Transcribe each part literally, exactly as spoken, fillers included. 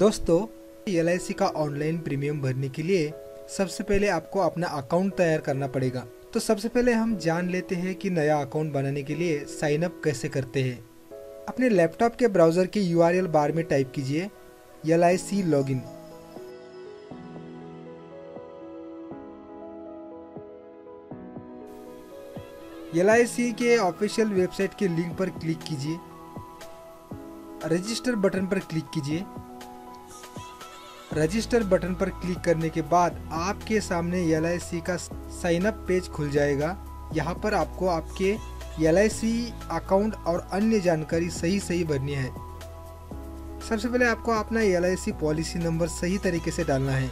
दोस्तों L I सी का online premium भरने के लिए सबसे पहले आपको अपना अकाउंट तैयार करना पड़ेगा। तो सबसे पहले हम जान लेते हैं कि नया अकाउंट बनाने के लिए साइन अप कैसे करते हैं। अपने लैपटॉप के ब्राउज़र के यू आर एल बार में टाइप कीजिए L I C login. L I C के ऑफिशियल वेबसाइट के लिंक पर क्लिक कीजिए, रजिस्टर बटन पर क्लिक कीजिए। रजिस्टर बटन पर क्लिक करने के बाद आपके सामने एल आई सी का साइन अप पेज खुल जाएगा। यहाँ पर आपको आपके एल आई सी अकाउंट और अन्य जानकारी सही सही भरनी है। सबसे पहले आपको अपना L I C policy number सही तरीके से डालना है,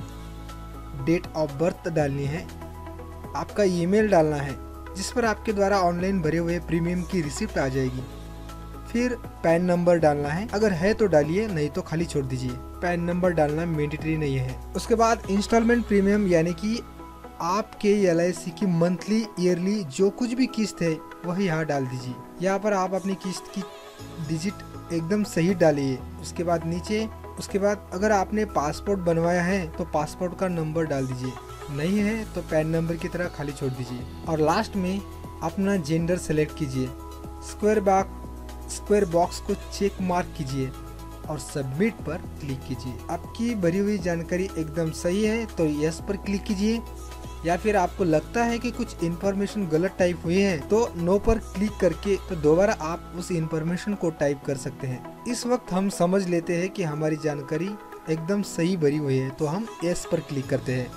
डेट ऑफ बर्थ डालनी है, आपका ईमेल डालना है जिस पर आपके द्वारा ऑनलाइन भरे हुए प्रीमियम की रिसिप्ट आ जाएगी। फिर पैन नंबर डालना है, अगर है तो डालिए नहीं तो खाली छोड़ दीजिए। पैन नंबर डालना मैंडेटरी नहीं है। उसके बाद इंस्टॉलमेंट प्रीमियम यानी कि आपके एल आई सी की मंथली ईयरली जो कुछ भी किस्त है वही यहाँ डाल दीजिए। यहाँ पर आप अपनी किस्त की डिजिट एकदम सही डालिए। उसके बाद नीचे उसके बाद अगर आपने पासपोर्ट बनवाया है तो पासपोर्ट का नंबर डाल दीजिए, नहीं है तो पैन नंबर की तरह खाली छोड़ दीजिए। और लास्ट में अपना जेंडर सेलेक्ट कीजिए, स्क्वायर बॉक्स स्क्वायर बॉक्स को चेक मार्क कीजिए और सबमिट पर क्लिक कीजिए। आपकी भरी हुई जानकारी एकदम सही है तो यस पर क्लिक कीजिए, या फिर आपको लगता है कि कुछ इन्फॉर्मेशन गलत टाइप हुई है तो नो पर क्लिक करके तो दोबारा आप उस इन्फॉर्मेशन को टाइप कर सकते हैं। इस वक्त हम समझ लेते हैं कि हमारी जानकारी एकदम सही भरी हुई है तो हम यस पर क्लिक करते हैं।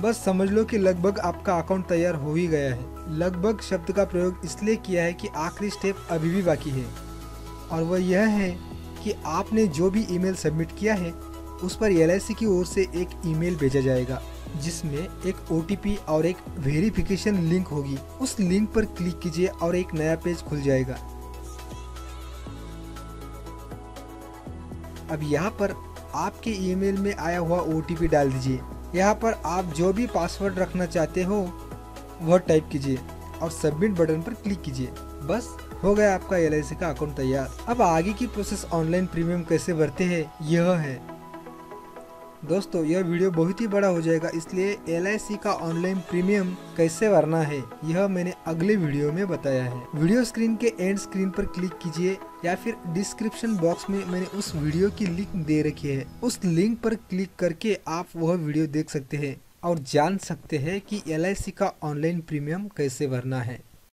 बस समझ लो कि लगभग आपका अकाउंट तैयार हो ही गया है। लगभग शब्द का प्रयोग इसलिए किया है कि आखिरी स्टेप अभी भी बाकी है और वह यह है कि आपने जो भी ईमेल सबमिट किया है उस पर एल आई सी की ओर से एक ईमेल भेजा जाएगा जिसमें एक ओ टी पी और एक वेरिफिकेशन लिंक होगी। उस लिंक पर क्लिक कीजिए और एक नया पेज खुल जाएगा। अब यहाँ पर आपके ईमेल में आया हुआ ओ टी पी डाल दीजिए। यहाँ पर आप जो भी पासवर्ड रखना चाहते हो वह टाइप कीजिए और सबमिट बटन पर क्लिक कीजिए। बस हो गया आपका एल आई सी का अकाउंट तैयार। अब आगे की प्रोसेस ऑनलाइन प्रीमियम कैसे भरते हैं यह है। दोस्तों यह वीडियो बहुत ही बड़ा हो जाएगा इसलिए एल आई सी का ऑनलाइन प्रीमियम कैसे भरना है यह मैंने अगले वीडियो में बताया है। वीडियो स्क्रीन के एंड स्क्रीन पर क्लिक कीजिए या फिर डिस्क्रिप्शन बॉक्स में मैंने उस वीडियो की लिंक दे रखी है। उस लिंक पर क्लिक करके आप वह वीडियो देख सकते हैं और जान सकते हैं कि एल आई सी का ऑनलाइन प्रीमियम कैसे भरना है।